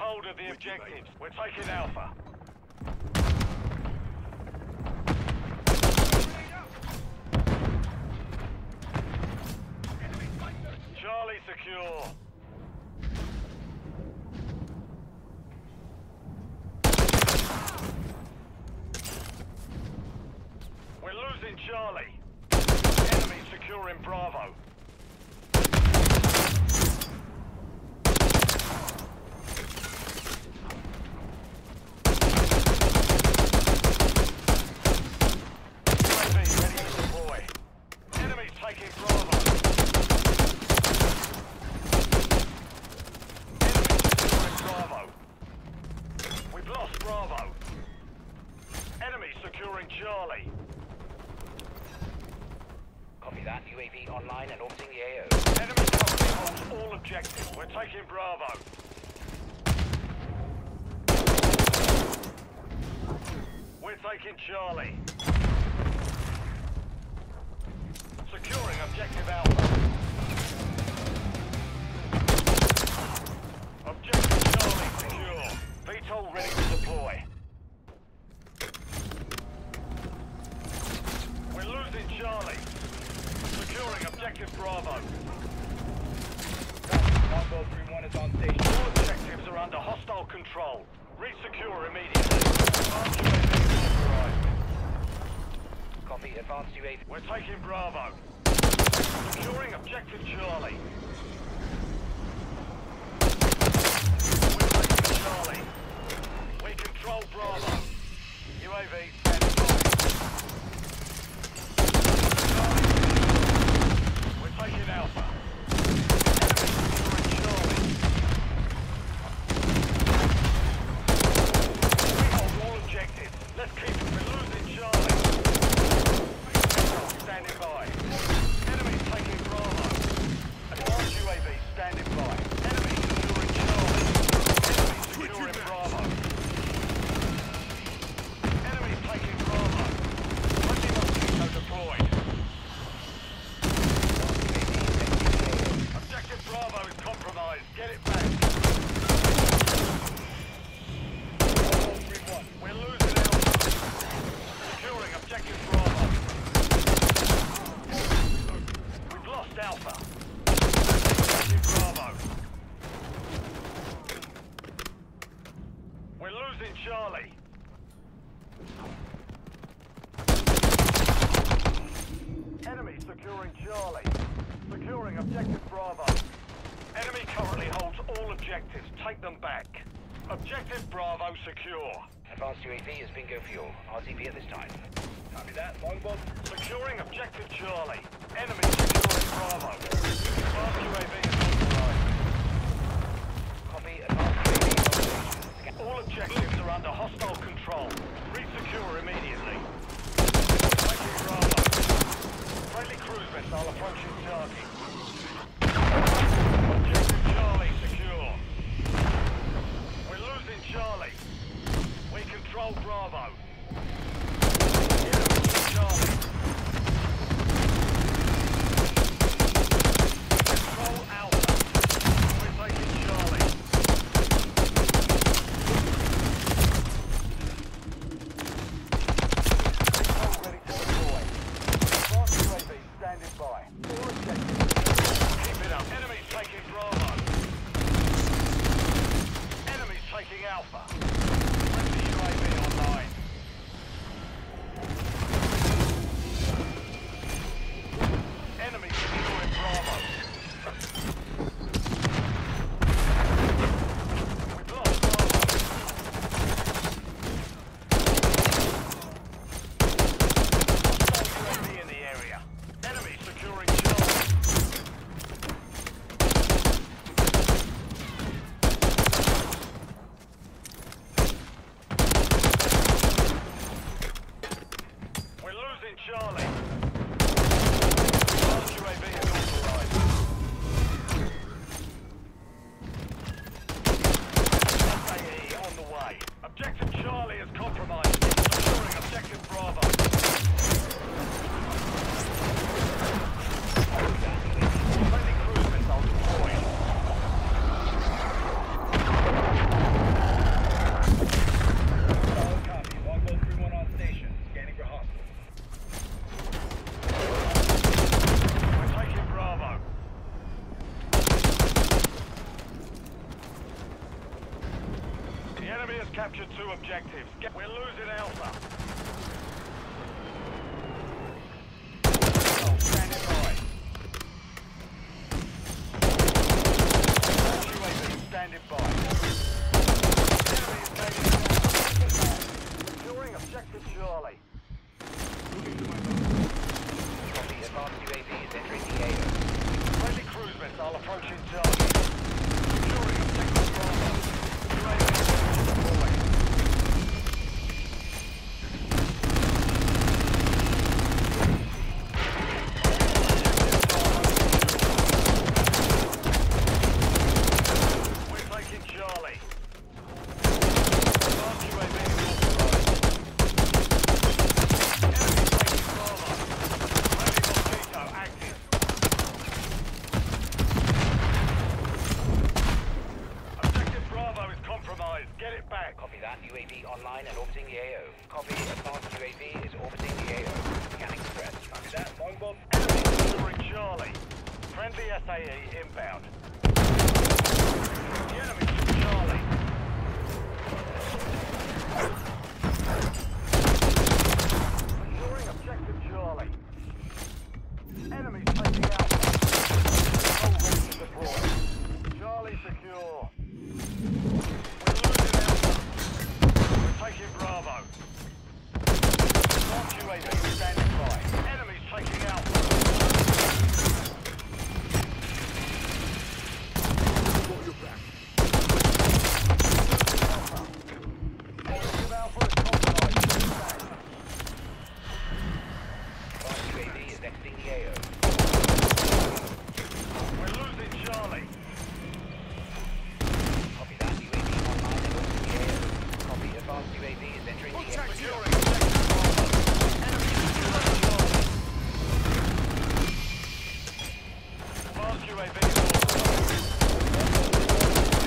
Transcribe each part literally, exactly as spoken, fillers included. hold of the objectives. We're taking Alpha. Charlie secure. We're losing Charlie. Enemy securing Bravo. Charlie. Copy that. U A V online and orbiting the A O. Enemy covering all objectives. We're taking Bravo. We're taking Charlie. Securing objective Alpha. Objective Charlie secure. V TOL ready to deploy. Charlie, securing objective Bravo. one four three one is on station. All objectives are under hostile control. Resecure immediately. Copy, advanced U A V. We're taking Bravo. Securing objective Charlie. We're taking Charlie. We control Bravo. U A V standing by. Taking Alpha. Enemy securing Charlie. We hold all objectives. Let's keep it. We're losing Charlie. Standing by. Enemy taking Bravo. Advanced U A V standing by. Enemy securing Charlie. Enemy securing Bravo. Enemy taking Bravo. Looking on Tito deployed. Bravo is compromised. Get it back. We're losing Alpha. Securing objective Bravo. We've lost Alpha. Objective Bravo. We're losing Charlie. Enemy securing Charlie. Securing objective Bravo. Enemy currently holds all objectives. Take them back. Objective Bravo secure. Advanced U A V is bingo fuel. R T B at this time. Copy that. Long bomb. Securing objective Charlie. Enemy securing Bravo. Advanced U A V is authorized. Copy. Advanced U A V. All objectives are under hostile control. Resecure immediately. Taking Bravo. Friendly cruise missile approaching target. Charlie, we control Bravo. Enemy Charlie. Control Alpha. We're taking Charlie. Control ready to deploy. Advanced U A V standing by. All objectives. Keep it up. Enemy taking Bravo. Taking Alpha. Friendly U A V online. The enemy has captured two objectives. We're losing Alpha. Oh, standing by. All U A V standing by. The enemy is taking Alpha. Securing objective Charlie. Moving to my boat.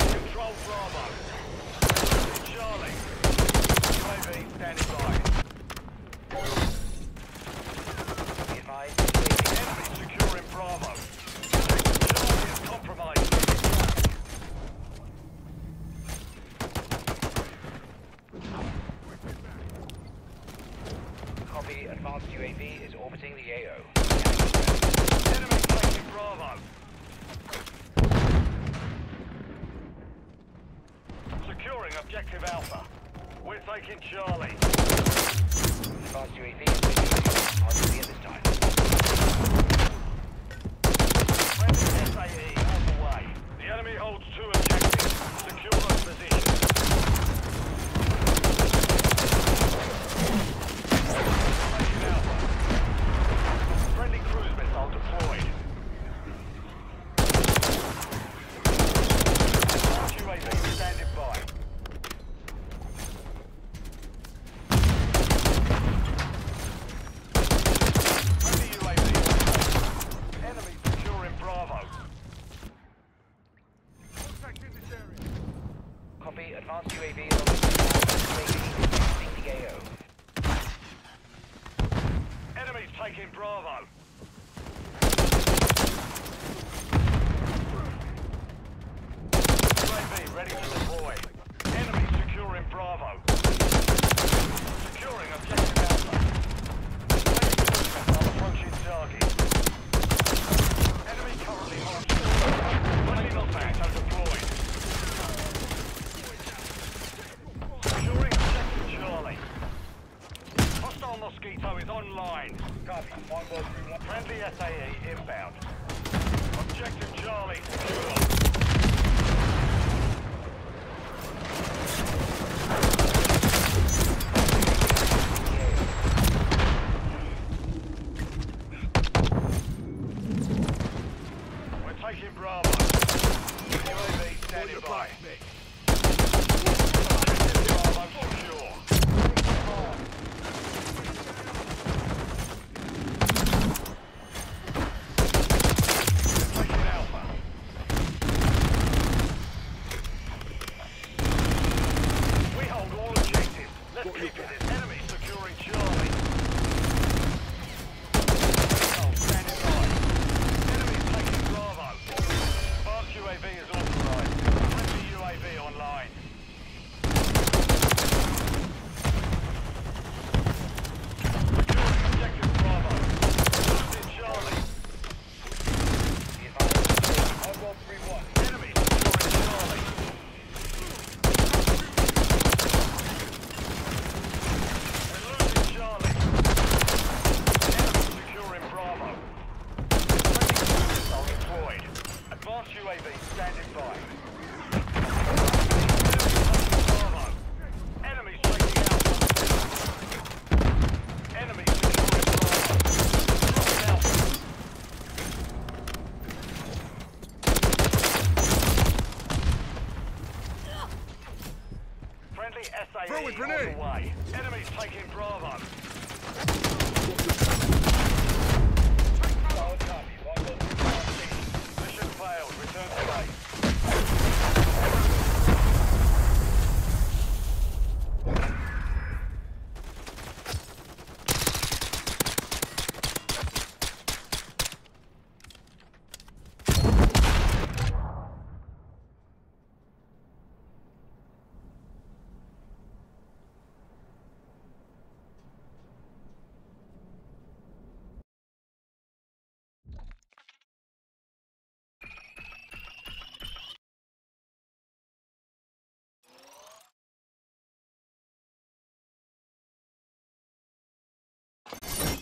Copy, advanced U A V is entering the area. Friendly cruise missile approaching target. Securing objective Bravo. Objective Alpha. We're taking Charlie. Advanced U A V is taking Alpha. I'll be at this time. Friendly S A E on the way. The enemy holds two objectives. Secure those positions. Alpha. Friendly cruise missile deployed. U A V standing by. U A V is authorized. Friendly U A V online. Enemy S I A throwing grenade on the way. Enemies taking Bravo. Solid copy. Mission failed. Return to base. You